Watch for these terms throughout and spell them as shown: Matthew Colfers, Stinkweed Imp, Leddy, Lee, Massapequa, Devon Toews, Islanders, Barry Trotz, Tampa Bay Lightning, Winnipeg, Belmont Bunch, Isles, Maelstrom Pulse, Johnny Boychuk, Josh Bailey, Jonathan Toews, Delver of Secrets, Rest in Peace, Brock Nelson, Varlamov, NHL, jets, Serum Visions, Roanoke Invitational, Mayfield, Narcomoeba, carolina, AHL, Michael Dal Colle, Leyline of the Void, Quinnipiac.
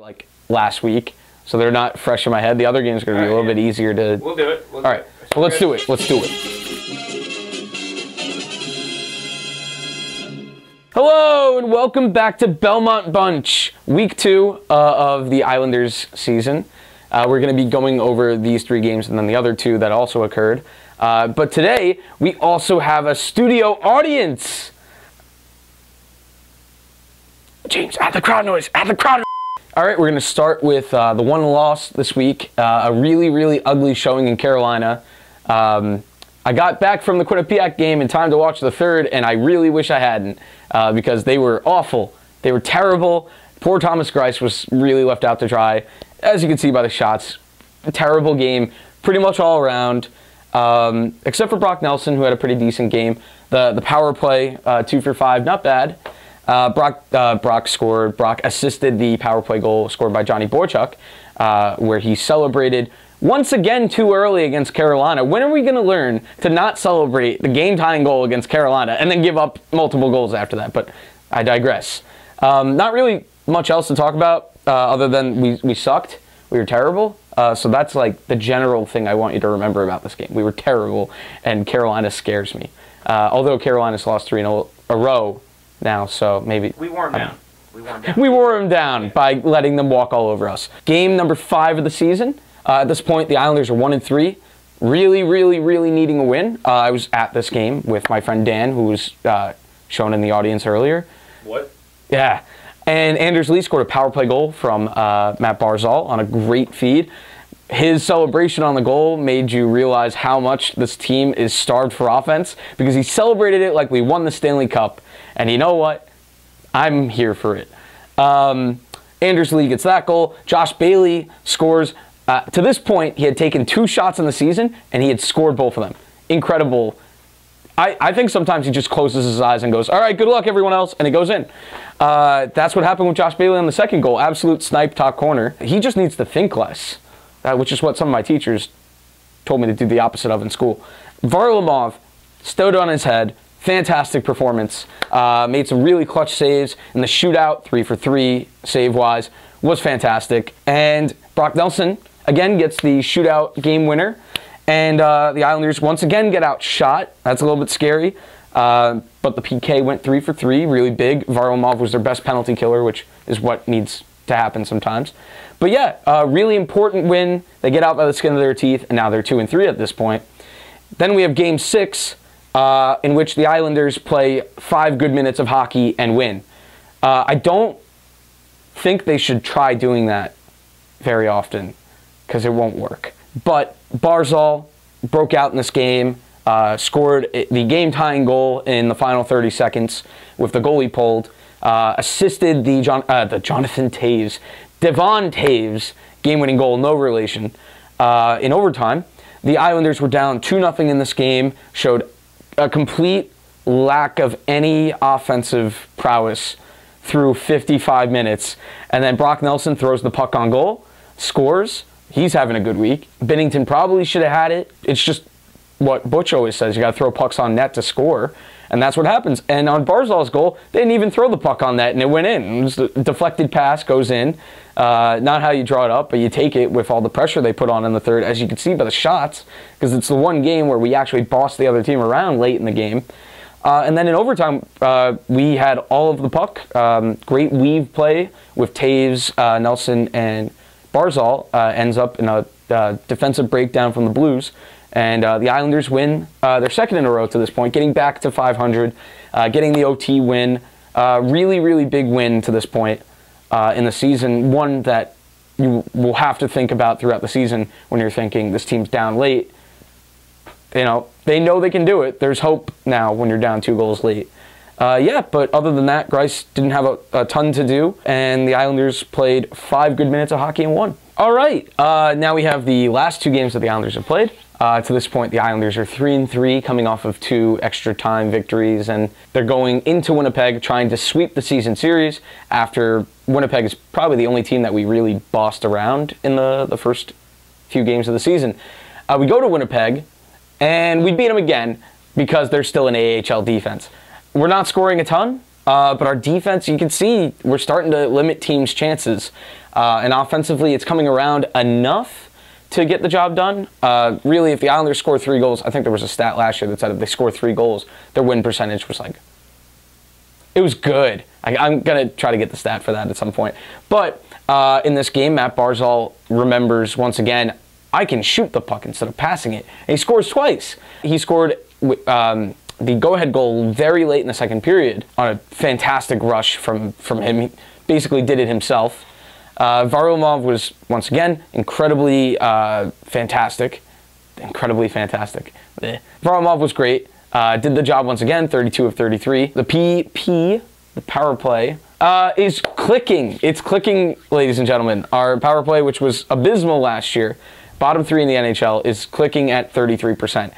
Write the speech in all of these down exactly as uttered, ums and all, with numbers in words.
like last week, so they're not fresh in my head. The other game's going to be a little bit easier to... We'll do it. All right, well, let's do it. Let's do it. Hello, and welcome back to Belmont Bunch, week two uh, of the Islanders season. Uh, we're going to be going over these three games and then the other two that also occurred. Uh, but today, we also have a studio audience. James, add the crowd noise. Add the crowd noise. All right, we're going to start with uh, the one loss this week, uh, a really, really ugly showing in Carolina. Um, I got back from the Quinnipiac game in time to watch the third, and I really wish I hadn't uh, because they were awful. They were terrible. Poor Thomas Greiss was really left out to dry, as you can see by the shots. A terrible game, pretty much all around, um, except for Brock Nelson, who had a pretty decent game. The, the power play, uh, two for five, not bad. Uh, Brock, uh, Brock scored, Brock assisted the power play goal scored by Johnny Boychuk, uh, where he celebrated once again too early against Carolina. When are we going to learn to not celebrate the game-tying goal against Carolina and then give up multiple goals after that? But I digress. Um, not really much else to talk about uh, other than we, we sucked. We were terrible. Uh, so that's like the general thing I want you to remember about this game. We were terrible, and Carolina scares me. Uh, although Carolina's lost three in a, a row now, so maybe... We wore them down. We wore them down. We wore them down by letting them walk all over us. Game number five of the season. Uh, at this point, the Islanders are one and three. Really, really, really needing a win. Uh, I was at this game with my friend Dan, who was uh, shown in the audience earlier. What? Yeah. And Anders Lee scored a power play goal from uh, Mat Barzal on a great feed. His celebration on the goal made you realize how much this team is starved for offense, because he celebrated it like we won the Stanley Cup. And you know what? I'm here for it. Um, Anders Lee gets that goal. Josh Bailey scores. Uh, to this point, he had taken two shots in the season, and he had scored both of them. Incredible. I, I think sometimes he just closes his eyes and goes, all right, good luck, everyone else, and it goes in. Uh, that's what happened with Josh Bailey on the second goal. Absolute snipe, top corner. He just needs to think less, uh, which is what some of my teachers told me to do the opposite of in school. Varlamov stood on his head. Fantastic performance. Uh, made some really clutch saves in the shootout, three for three save-wise. Was fantastic. And Brock Nelson, again, gets the shootout game winner. And uh, the Islanders once again get outshot. That's a little bit scary. Uh, but the P K went three for three, really big. Varlamov was their best penalty killer, which is what needs to happen sometimes. But yeah, a really important win. They get out by the skin of their teeth, and now they're two and three at this point. Then we have game six. Uh, in which the Islanders play five good minutes of hockey and win. Uh, I don't think they should try doing that very often because it won't work. But Barzal broke out in this game, uh, scored the game-tying goal in the final thirty seconds with the goalie pulled, uh, assisted the, John, uh, the Jonathan Toews, Devon Toews game-winning goal, no relation, uh, in overtime. The Islanders were down two nothing in this game, showed a complete lack of any offensive prowess through fifty-five minutes. And then Brock Nelson throws the puck on goal, scores. He's having a good week. Bennington probably should have had it. It's just what Butch always says. You got to throw pucks on net to score. And that's what happens. And on Barzal's goal, they didn't even throw the puck on net, and it went in. It was a deflected pass, goes in. Uh, not how you draw it up, but you take it with all the pressure they put on in the third, as you can see by the shots, because it's the one game where we actually bossed the other team around late in the game. Uh, and then in overtime, uh, we had all of the puck. Um, great weave play with Toews, uh, Nelson, and Barzal uh, ends up in a uh, defensive breakdown from the Blues. And uh, the Islanders win uh, their second in a row to this point, getting back to five hundred, uh, getting the O T win. Uh, really, really big win to this point uh, in the season. One that you will have to think about throughout the season when you're thinking this team's down late. You know, they know they can do it. There's hope now when you're down two goals late. Uh, yeah, but other than that, Greiss didn't have a, a ton to do, and the Islanders played five good minutes of hockey and won. All right, uh, now we have the last two games that the Islanders have played. Uh, to this point, the Islanders are three and three, coming off of two extra time victories, and they're going into Winnipeg trying to sweep the season series after Winnipeg is probably the only team that we really bossed around in the, the first few games of the season. Uh, we go to Winnipeg, and we beat them again because they're still an A H L defense. We're not scoring a ton, Uh, but our defense, you can see we're starting to limit teams' chances. Uh, and offensively, it's coming around enough to get the job done. Uh, really, if the Islanders score three goals, I think there was a stat last year that said if they score three goals, their win percentage was like, it was good. I, I'm going to try to get the stat for that at some point. But uh, in this game, Mat Barzal remembers once again, I can shoot the puck instead of passing it. And he scores twice. He scored um, the go-ahead goal very late in the second period on a fantastic rush from, from him. He basically did it himself. Uh, Varlamov was, once again, incredibly uh, fantastic. Incredibly fantastic. Blech. Varlamov was great. Uh, did the job once again, thirty-two of thirty-three. The P P, the power play, uh, is clicking. It's clicking, ladies and gentlemen. Our power play, which was abysmal last year, bottom three in the N H L, is clicking at thirty-three percent.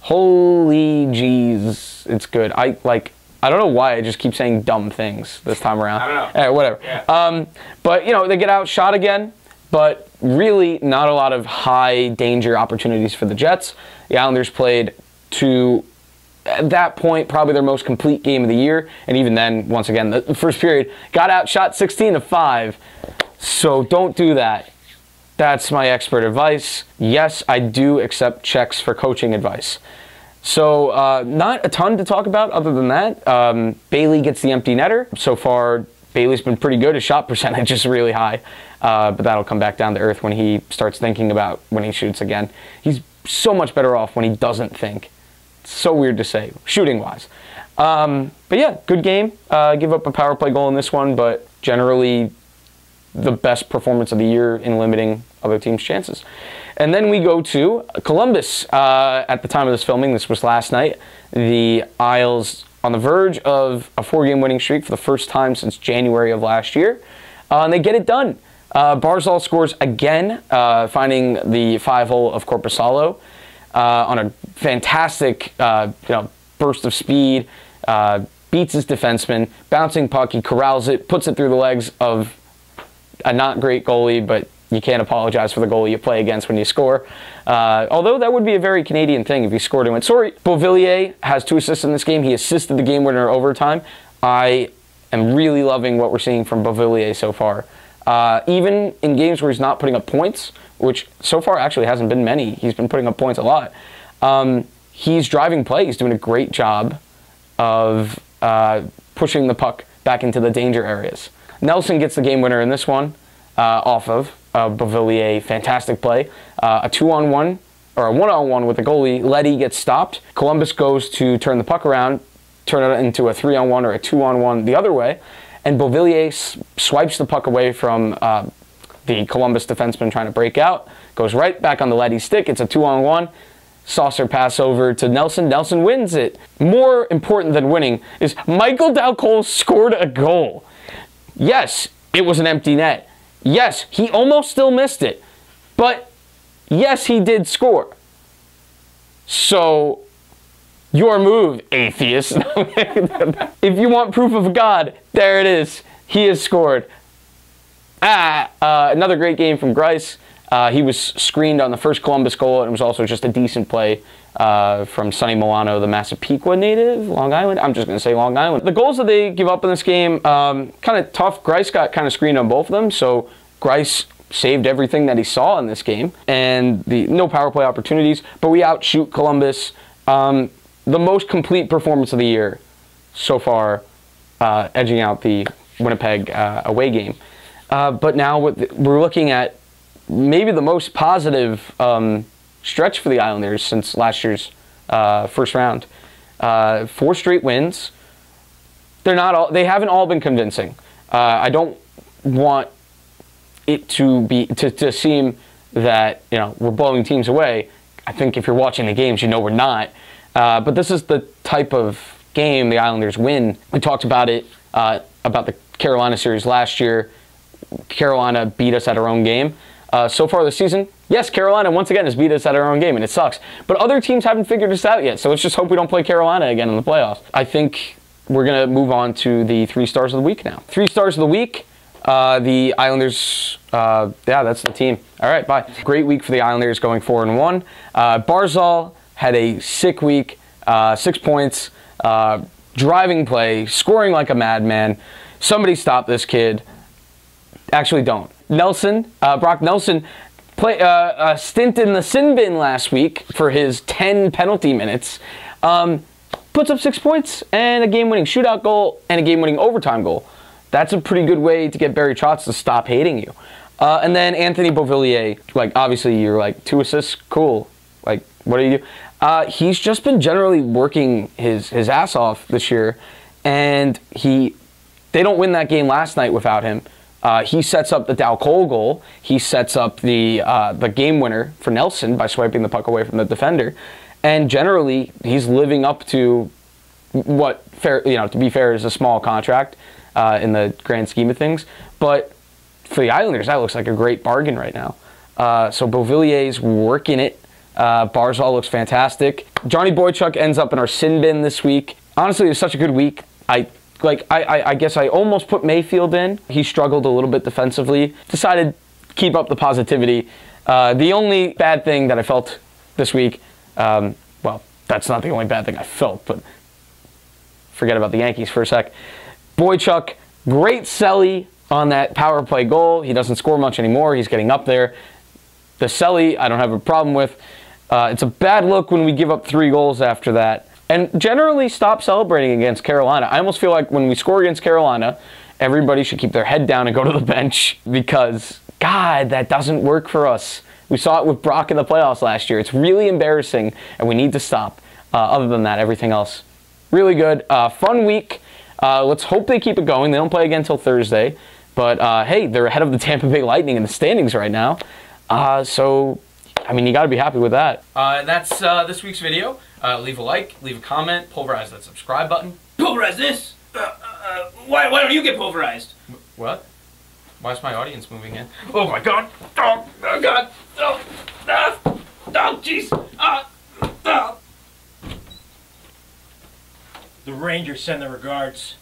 Holy jeez, it's good. I, like... I don't know why I just keep saying dumb things this time around. I don't know. All right, whatever. Yeah. Um, but, you know, they get outshot again, but really not a lot of high-danger opportunities for the Jets. The Islanders played to, at that point, probably their most complete game of the year. And even then, once again, the first period, got outshot sixteen to five. So don't do that. That's my expert advice. Yes, I do accept checks for coaching advice. So uh, not a ton to talk about other than that. Um, Bailey gets the empty netter. So far, Bailey's been pretty good. His shot percentage is really high, uh, but that'll come back down to earth when he starts thinking about when he shoots again. He's so much better off when he doesn't think. It's so weird to say, shooting-wise. Um, but yeah, good game. Uh, give up a power play goal in this one, but generally the best performance of the year in limiting other teams' chances. And then we go to Columbus. Uh, at the time of this filming, this was last night, the Isles on the verge of a four-game winning streak for the first time since January of last year. Uh, and they get it done. Uh, Barzal scores again, uh, finding the five-hole of Corpusalo uh, on a fantastic uh, you know, burst of speed, uh, beats his defenseman, bouncing puck, he corrals it, puts it through the legs of a not great goalie, but you can't apologize for the goal you play against when you score. Uh, although that would be a very Canadian thing if you scored and went, sorry. Beauvillier has two assists in this game. He assisted the game winner overtime. I am really loving what we're seeing from Beauvillier so far. Uh, even in games where he's not putting up points, which so far actually hasn't been many. He's been putting up points a lot. Um, he's driving play. He's doing a great job of uh, pushing the puck back into the danger areas. Nelson gets the game winner in this one uh, off of Uh, Beauvillier, fantastic play. Uh, a two-on-one, or a one-on-one with the goalie, Leddy gets stopped. Columbus goes to turn the puck around, turn it into a three-on-one or a two-on-one the other way, and Beauvillier swipes the puck away from uh, the Columbus defenseman trying to break out, goes right back on the Leddy stick, it's a two-on-one, saucer pass over to Nelson, Nelson wins it. More important than winning is Michael Dal Colle scored a goal. Yes, it was an empty net. Yes, he almost still missed it, but yes, he did score. So, your move, atheist. If you want proof of God, there it is. He has scored. Ah, uh, another great game from Greiss. Uh, he was screened on the first Columbus goal, and it was also just a decent play uh, from Sonny Milano, the Massapequa native, Long Island. I'm just going to say Long Island. The goals that they give up in this game, um, kind of tough. Greiss got kind of screened on both of them, so Greiss saved everything that he saw in this game. And the no power play opportunities, but we outshoot Columbus. Um, the most complete performance of the year so far, uh, edging out the Winnipeg uh, away game. Uh, but now we're looking at maybe the most positive um, stretch for the Islanders since last year's uh, first round. Uh, four straight wins. They're not all. They haven't all been convincing. Uh, I don't want it to be to, to seem that you know we're blowing teams away. I think if you're watching the games, you know we're not. Uh, but this is the type of game the Islanders win. We talked about it uh, about the Carolina series last year. Carolina beat us at our own game. Uh, so far this season, yes, Carolina once again has beat us at our own game, and it sucks. But other teams haven't figured us out yet, so let's just hope we don't play Carolina again in the playoffs. I think we're going to move on to the three stars of the week now. Three stars of the week, uh, the Islanders, uh, yeah, that's the team. All right, bye. Great week for the Islanders going four and one. Uh, Barzal had a sick week, uh, six points. Uh, driving play, scoring like a madman. Somebody stop this kid. Actually, don't. Nelson, uh, Brock Nelson, play uh, a stint in the sin bin last week for his ten penalty minutes. Um, puts up six points and a game-winning shootout goal and a game-winning overtime goal. That's a pretty good way to get Barry Trotz to stop hating you. Uh, and then Anthony Beauvillier, like, obviously you're like, two assists, cool. Like, what do you do? Uh, he's just been generally working his, his ass off this year, and he they don't win that game last night without him. Uh, he sets up the Dal Colle goal. He sets up the uh, the game winner for Nelson by swiping the puck away from the defender. And generally, he's living up to what, fair, you know, to be fair, is a small contract uh, in the grand scheme of things. But for the Islanders, that looks like a great bargain right now. Uh, so Beauvillier's working it. Uh, Barzal looks fantastic. Johnny Boychuk ends up in our sin bin this week. Honestly, it was such a good week. I like. I, I, I guess I almost put Mayfield in. He struggled a little bit defensively. Decided to keep up the positivity. Uh, the only bad thing that I felt this week. Um, well, that's not the only bad thing I felt, but forget about the Yankees for a sec. Boychuk, great celly on that power play goal. He doesn't score much anymore. He's getting up there. The celly, I don't have a problem with. Uh, it's a bad look when we give up three goals after that. And generally stop celebrating against Carolina. I almost feel like when we score against Carolina, everybody should keep their head down and go to the bench because, God, that doesn't work for us. We saw it with Brock in the playoffs last year. It's really embarrassing, and we need to stop. Uh, other than that, everything else, really good. Uh, fun week. Uh, let's hope they keep it going. They don't play again until Thursday. But, uh, hey, they're ahead of the Tampa Bay Lightning in the standings right now. Uh, so, I mean, you got to be happy with that. Uh, that's uh, this week's video. Uh, leave a like. Leave a comment. Pulverize that subscribe button. Pulverize this? Uh, uh, why, why don't you get pulverized? What? Why is my audience moving in? Oh my God! Oh, oh God! Oh, oh, oh, jeez! Oh, oh. The Rangers send their regards.